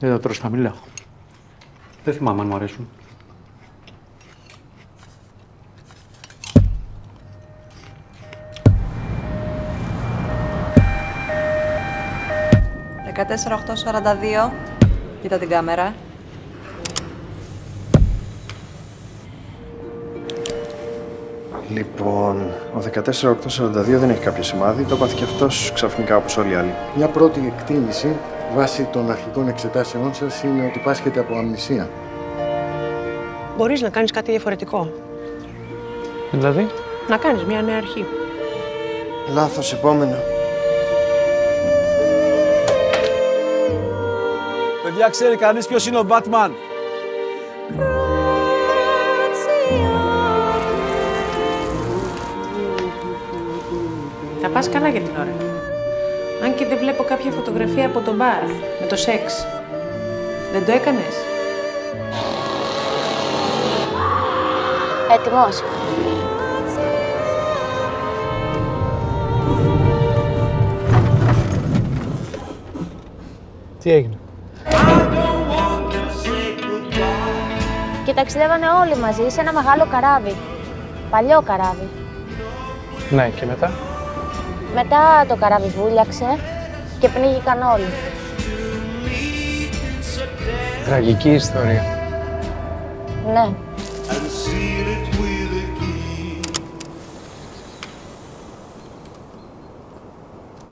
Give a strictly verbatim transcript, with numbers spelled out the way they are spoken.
Δεν θα τρως χαμηλά. Δεν θυμάμαι αν μου αρέσουν. δεκατέσσερα οκτώ σαράντα δύο. Κοίτα την κάμερα. Λοιπόν, ο δεκατέσσερα οκτώ σαράντα δύο δεν έχει κάποιο σημάδι, το πάθει και αυτός ξαφνικά όπως όλοι οι άλλοι. Μια πρώτη εκτίμηση βάσει των αρχικών εξετάσεών σας είναι ότι πάσχεται από αμνησία. Μπορείς να κάνεις κάτι διαφορετικό. Δηλαδή? Να κάνεις μια νέα αρχή. Λάθος, επόμενο. Παιδιά, ξέρει κανείς ποιος είναι ο Batman? Θα πας καλά για την ώρα. Αν και δεν βλέπω κάποια φωτογραφία από το μπαρ, με το σεξ. Δεν το έκανες? Έτοιμος. Τι έγινε? Και ταξιδεύανε όλοι μαζί σε ένα μεγάλο καράβι. Παλιό καράβι. Ναι, και μετά? Μετά το καράβι βούλιαξε και πνίγηκαν όλοι. Τραγική ιστορία. Ναι.